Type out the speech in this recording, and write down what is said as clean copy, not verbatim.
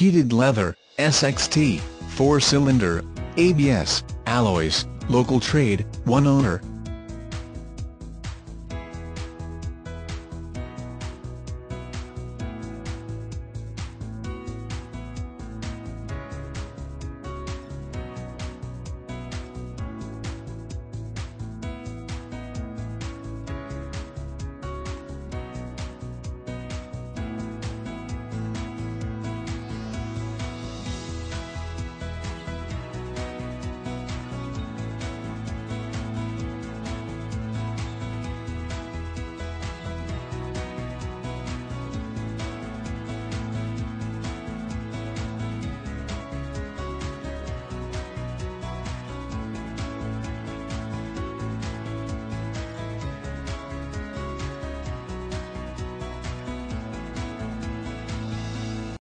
heated leather, SXT, 4-cylinder, ABS, alloys, local trade, one owner,